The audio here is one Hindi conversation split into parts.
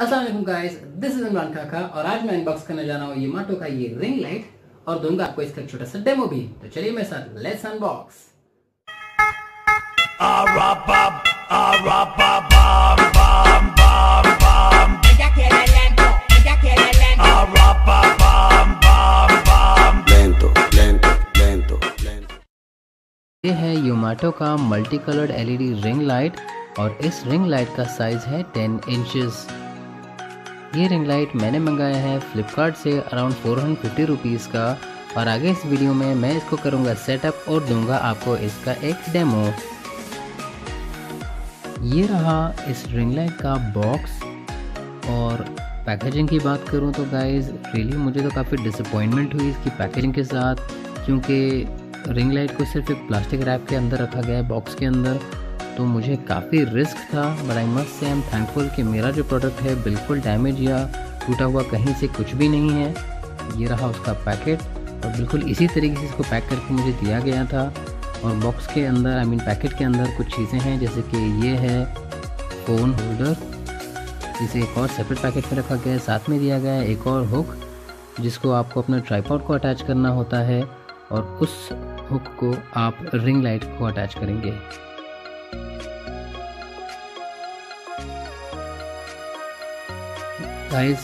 अस्सलाम वालेकुम गाइस, दिस इज इमरान काका और आज मैं अनबॉक्स करने जा रहा हूँ यूमाटो का ये रिंग लाइट और दूंगा आपको इसका छोटा सा डेमो भी। तो चलिए मेरे साथ लेट्स अनबॉक्स। ये है यूमाटो का multi coloured LED ring light और इस रिंग लाइट का साइज है 10 इंचेस। ये रिंग लाइट मैंने मंगाया है फ्लिपकार्ट से अराउंड 450 रुपीज़ का और आगे इस वीडियो में मैं इसको करूँगा सेटअप और दूंगा आपको इसका एक डेमो। ये रहा इस रिंग लाइट का बॉक्स और पैकेजिंग की बात करूँ तो गाइज़ रियली मुझे तो काफ़ी डिसअपॉइंटमेंट हुई इसकी पैकेजिंग के साथ, क्योंकि रिंग लाइट को सिर्फ एक प्लास्टिक रैप के अंदर रखा गया है बॉक्स के अंदर, तो मुझे काफ़ी रिस्क था। But I must say I am thankful कि मेरा जो प्रोडक्ट है बिल्कुल डैमेज या टूटा हुआ कहीं से कुछ भी नहीं है। ये रहा उसका पैकेट और बिल्कुल इसी तरीके से इसको पैक करके मुझे दिया गया था। और बॉक्स के अंदर पैकेट के अंदर कुछ चीज़ें हैं, जैसे कि ये है फ़ोन होल्डर जिसे एक और सेपरेट पैकेट में रखा गया है। साथ में दिया गया है एक और हुक जिसको आपको अपने ट्राइपॉड को अटैच करना होता है और उस हुक को आप रिंग लाइट को अटैच करेंगे। गाइस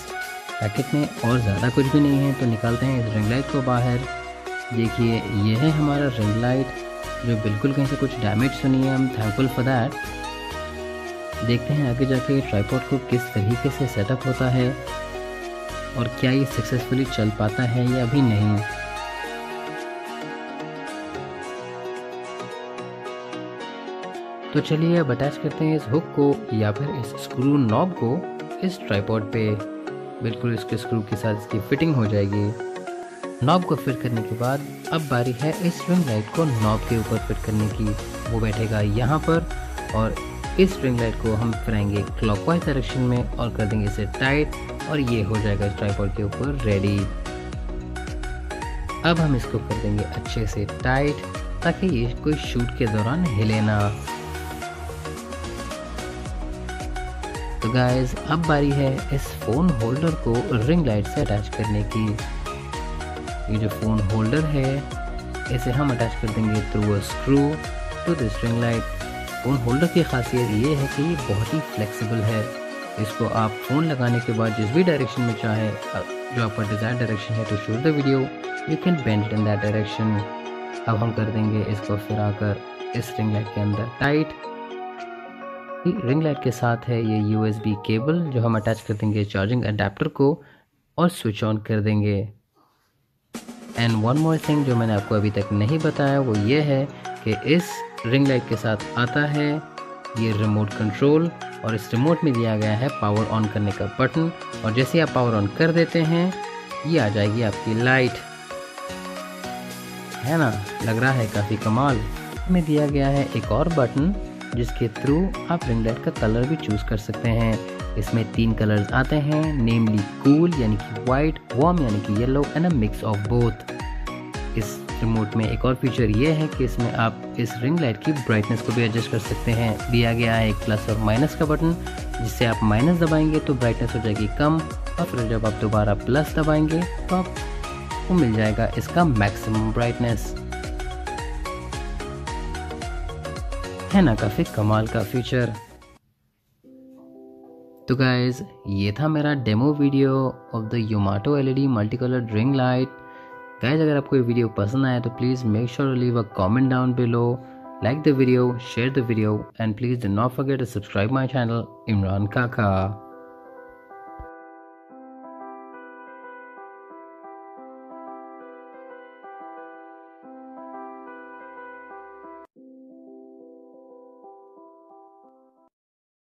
पैकेट में और ज़्यादा कुछ भी नहीं है, तो निकालते हैं इस रिंग लाइट को बाहर। देखिए यह है हमारा रिंग लाइट जो बिल्कुल कहीं से कुछ डैमेज तो नहीं है, हम थैंकफुल फॉर दैट। देखते हैं आगे जाके ट्राइपॉड को किस तरीके से सेटअप होता है और क्या ये सक्सेसफुली चल पाता है या भी नहीं। तो चलिए अब अटैच करते हैं इस हुक को या फिर इस स्क्रू नॉब को इस ट्राइपॉड पे, बिल्कुल इसके स्क्रू के साथ इसकी फिटिंग हो जाएगी। नॉब को फिट करने के बाद अब बारी है इस रिंग लाइट को नॉब के ऊपर फिट करने की। वो बैठेगा यहाँ पर और इस रिंग लाइट को हम फिराएंगे क्लॉकवाइज डायरेक्शन में और कर देंगे इसे टाइट और ये हो जाएगा ट्राइपॉड के ऊपर रेडी। अब हम इसको कर देंगे अच्छे से टाइट ताकि ये कोई शूट के दौरान हिले ना। तो गाइस अब बारी है इस फ़ोन होल्डर को रिंग लाइट से अटैच करने की। ये जो फ़ोन होल्डर है इसे हम अटैच कर देंगे through a screw to this ring light. Phone holder की खासियत ये है कि ये बहुत ही फ्लेक्सिबल है, इसको आप फ़ोन लगाने के बाद जिस भी डायरेक्शन में चाहे, जो आपका डिज़ायर डायरेक्शन है to shoot the video, you can bend in that direction. अब हम कर देंगे इसको फिरा कर इस रिंग लाइट के अंदर टाइट। रिंग लाइट के साथ है ये USB केबल जो हम अटैच कर देंगे चार्जिंग अडेप्टर को और स्विच ऑन कर देंगे। एंड वन मोर थिंग जो मैंने आपको अभी तक नहीं बताया वो ये है कि इस रिंग लाइट के साथ आता है ये रिमोट कंट्रोल और इस रिमोट में दिया गया है पावर ऑन करने का बटन और जैसे आप पावर ऑन कर देते हैं ये आ जाएगी आपकी लाइट। है ना, लग रहा है काफ़ी कमाल। में दिया गया है एक और बटन जिसके थ्रू आप रिंग लाइट का कलर भी चूज़ कर सकते हैं। इसमें 3 कलर्स आते हैं, नेमली कूल यानी कि वाइट, वार्म यानी कि yellow and a mix of both. इस रिमोट में एक और फीचर ये है कि इसमें आप इस रिंग लाइट की ब्राइटनेस को भी एडजस्ट कर सकते हैं। दिया गया है एक प्लस और माइनस का बटन जिससे आप माइनस दबाएंगे तो ब्राइटनेस हो जाएगी कम और फिर जब आप दोबारा प्लस दबाएंगे तो आपको मिल जाएगा इसका मैक्सिमम ब्राइटनेस। है ना, काफ़ी कमाल का फीचर। तो गाइज ये था मेरा डेमो वीडियो ऑफ द यूमाटो LED multi coloured ring light. Guys अगर आपको ये वीडियो पसंद आया तो please make sure to leave a comment down below, like the video, share the video and please do not forget to subscribe my channel Imran काका।